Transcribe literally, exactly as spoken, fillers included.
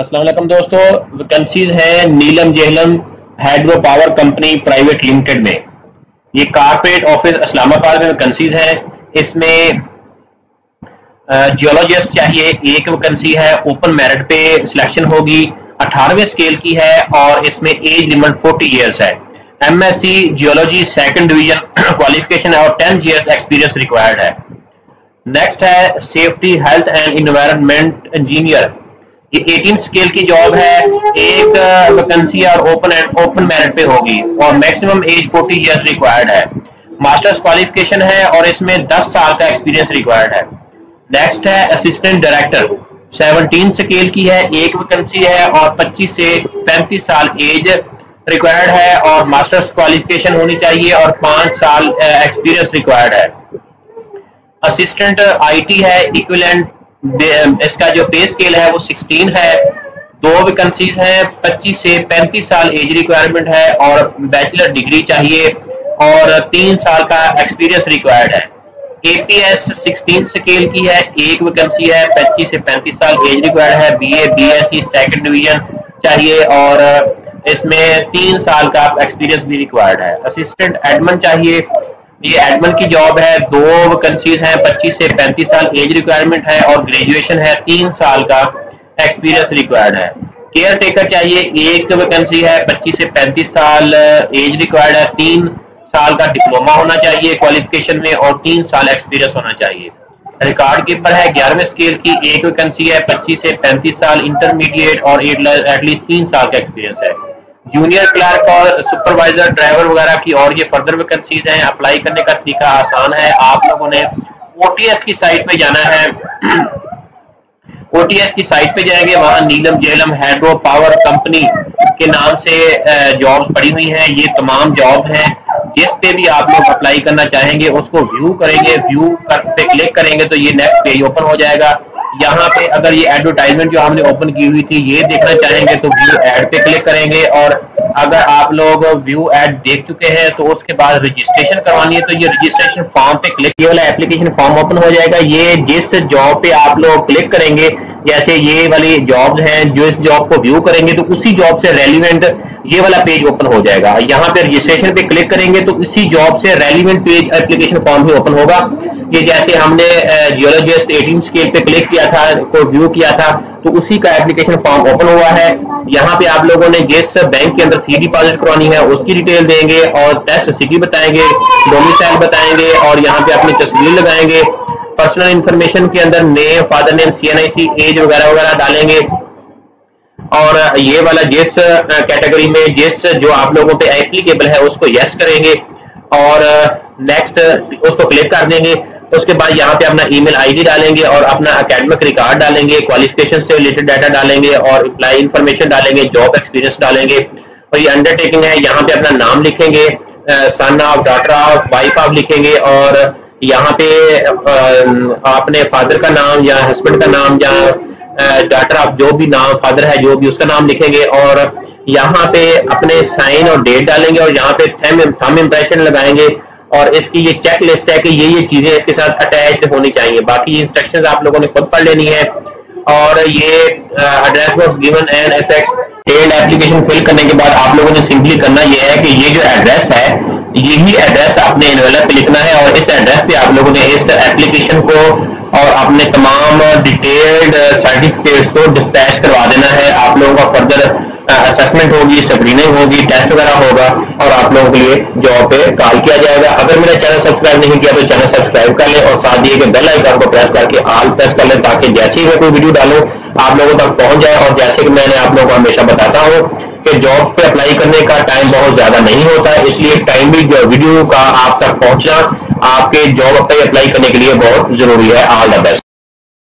अस्सलाम वालेकुम दोस्तों, वैकेंसीज हैं नीलम Jhelum hydro power company private limited में। ये कारपोरेट ऑफिस इस्लामाबाद में वैकेंसीज हैं। इसमें जियोलॉजिस्ट चाहिए, एक वैकेंसी है, ओपन मेरिट पे सिलेक्शन होगी, अठारहवें स्केल की है और इसमें एज लिमिट फोर्टी ईयर्स है। MSc geology second division qualification है और टेन ईयर्स एक्सपीरियंस रिक्वायर्ड है। नेक्स्ट है safety health and environment engineer, ये अठारह स्केल की जॉब है, एक वैकेंसी और ओपन एंड ओपन मेरिट पे होगी और maximum age forty years required है। मास्टर्स क्वालिफिकेशन है और इसमें दस साल का एक्सपीरियंस रिक्वायर्ड है। नेक्स्ट है असिस्टेंट डायरेक्टर, सत्रह स्केल की है, एक वैकेंसी है और पच्चीस से पैंतीस साल एज रिक्वायर्ड है और मास्टर्स क्वालिफिकेशन होनी चाहिए और पांच साल एक्सपीरियंस रिक्वायर्ड है। असिस्टेंट आईटी है, इक्विवेलेंट, इसका जो पे स्केल है वो सोलह है, दो वैकेंसीज हैं, पच्चीस से पैंतीस साल एज रिक्वायरमेंट है और बैचलर डिग्री चाहिए और तीन साल का एक्सपीरियंस रिक्वायर्ड है। एपीएस सोलह स्केल की है, एक वैकेंसी है, पच्चीस से पैंतीस साल एज रिक्वायर्ड है, बीए बीएससी सेकंड डिवीजन चाहिए और इसमें तीन साल का एक्सपीरियंस भी रिक्वायर्ड है। असिस्टेंट एडमिन चाहिए, ये एडमिन की जॉब है, दो वैकेंसीज हैं, पच्चीस से पैंतीस साल एज रिक्वायरमेंट है और ग्रेजुएशन है, तीन साल का एक्सपीरियंस रिक्वायर्ड है। केयर टेकर चाहिए, एक वैकेंसी है, पच्चीस से पैंतीस साल एज रिक्वायर्ड है, तीन साल का डिप्लोमा होना चाहिए क्वालिफिकेशन में और तीन साल एक्सपीरियंस होना चाहिए। रिकॉर्ड कीपर है, ग्यारहवें स्केल की, एक वैकेंसी है, पच्चीस से पैंतीस साल इंटरमीडिएट और एटलीस्ट तीन साल का एक्सपीरियंस है। जूनियर क्लर्क और सुपरवाइजर ड्राइवर वगैरह की और ये फर्दर वैकेंसीज हैं। अप्लाई करने का तरीका आसान है, आप लोगों ने ओटीएस की साइट पे जाना है, ओटीएस की साइट पे जाएंगे, वहां Neelum Jhelum hydro power company के नाम से जॉब्स पड़ी हुई हैं। ये तमाम जॉब हैं, जिस पे भी आप लोग अप्लाई करना चाहेंगे उसको व्यू करेंगे, व्यू पे क्लिक करेंगे तो ये नेक्स्ट पेज ओपन हो जाएगा। यहाँ पे अगर ये एडवर्टाइजमेंट जो हमने ओपन की हुई थी ये देखना चाहेंगे तो व्यू एड पे क्लिक करेंगे और अगर आप लोग व्यू एड देख चुके हैं तो उसके बाद रजिस्ट्रेशन करवानी है तो ये रजिस्ट्रेशन फॉर्म पे क्लिक, ये वाला एप्लीकेशन फॉर्म ओपन हो जाएगा। ये जिस जॉब पे आप लोग क्लिक करेंगे, जैसे ये वाली जॉब्स हैं, जो इस जॉब को व्यू करेंगे तो उसी जॉब से रेलिवेंट ये वाला पेज ओपन हो जाएगा। यहाँ पे रजिस्ट्रेशन पे क्लिक करेंगे तो इसी जॉब से रेलिवेंट पेज एप्लीकेशन फॉर्म भी ओपन होगा। ये जैसे हमने जियोलॉजिस्ट अठारह स्केल पे क्लिक किया था, को व्यू किया था, तो उसी का एप्लीकेशन फॉर्म ओपन हुआ है। यहाँ पे आप लोगों ने जिस बैंक के अंदर फी डिपॉजिट करवानी है उसकी डिटेल देंगे और टेस्ट सिटी बताएंगे, डोमिसाइल बताएंगे और यहाँ पे अपनी तस्वीर लगाएंगे। पर्सनल इन्फॉर्मेशन के अंदर name, father name, CNIC, age वगैरह वगैरह डालेंगे और ये वाला जिस कैटेगरी में जिस जो आप लोगों पे एप्लीकेबल है उसको यस करेंगे और नेक्स्ट उसको क्लिक कर देंगे। उसके बाद यहाँ पे अपना ईमेल आईडी डालेंगे और अपना एकेडमिक रिकॉर्ड डालेंगे, क्वालिफिकेशन से रिलेटेड डाटा डालेंगे और अप्लाई इन्फॉर्मेशन डालेंगे, जॉब एक्सपीरियंस डालेंगे और ये अंडरटेकिंग है। यहाँ पे अपना नाम लिखेंगे, son of, daughter of, wife of लिखेंगे और यहाँ पे आपने फादर का नाम या हस्बैंड का नाम या डॉटर ऑफ जो भी नाम, फादर है जो भी उसका नाम लिखेंगे और यहाँ पे अपने साइन और डेट डालेंगे और यहाँ पे थंब थंब इम्प्रेशन लगाएंगे और इसकी ये चेक लिस्ट है कि ये ये चीजें इसके साथ अटैच्ड होनी चाहिए। बाकी इंस्ट्रक्शंस आप लोगों ने खुद पढ़ लेनी है और ये एड्रेस बॉक्स गिवन एंड एफएक्स टेल्ड एप्लीकेशन फिल करने के बाद आप लोगों ने सिंपली करना ये है कि ये जो एड्रेस है यही एड्रेस आपने एनवेलप पे लिखना है और इस एड्रेस पे आप लोगों ने इस एप्लीकेशन को और अपने तमाम डिटेल्ड सर्टिफिकेट्स को डिस्पैच करवा देना है। आप लोगों का फर्दर असेसमेंट होगी, स्क्रीनिंग होगी, टेस्ट वगैरह होगा और आप लोगों के लिए जॉब पे कॉल किया जाएगा। अगर मेरा चैनल सब्सक्राइब नहीं किया तो चैनल सब्सक्राइब कर ले और साथ ही एक बेल आइकन को प्रेस करके ऑल प्रेस कर ले ताकि जैसे ही मैं कोई वीडियो डालूं आप लोगों तक पहुंच जाए। और जैसे कि मैंने आप लोगों को हमेशा बताता हूँ कि जॉब पे अप्लाई करने का टाइम बहुत ज्यादा नहीं होता है, इसलिए टाइम भी वीडियो का आप तक पहुंचना आपके जॉब पे अप्लाई करने के लिए बहुत जरूरी है। All the best.